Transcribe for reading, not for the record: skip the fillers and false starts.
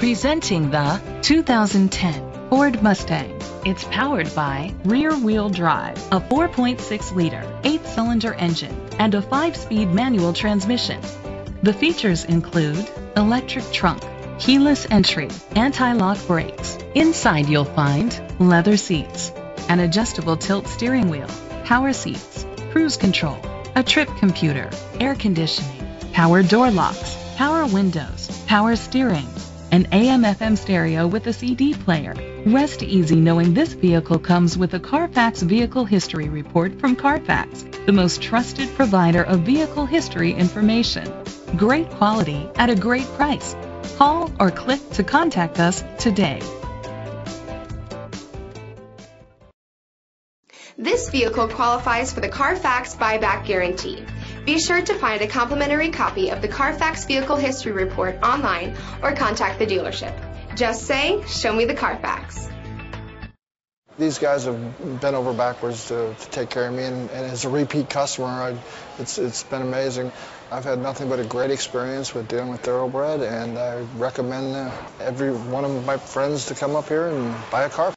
Presenting the 2010 Ford Mustang. It's powered by rear-wheel drive, a 4.6-liter, 8-cylinder engine, and a 5-speed manual transmission. The features include electric trunk, keyless entry, anti-lock brakes. Inside you'll find leather seats, an adjustable tilt steering wheel, power seats, cruise control, a trip computer, air conditioning, power door locks, power windows, power steering, an AM/FM stereo with a CD player. Rest easy knowing this vehicle comes with a Carfax Vehicle History Report from Carfax, the most trusted provider of vehicle history information. Great quality at a great price. Call or click to contact us today. This vehicle qualifies for the Carfax Buyback Guarantee. Be sure to find a complimentary copy of the Carfax Vehicle History Report online or contact the dealership. Just say, "Show me the Carfax." These guys have bent over backwards to take care of me, and as a repeat customer, it's been amazing. I've had nothing but a great experience with dealing with Thoroughbred, and I recommend every one of my friends to come up here and buy a car.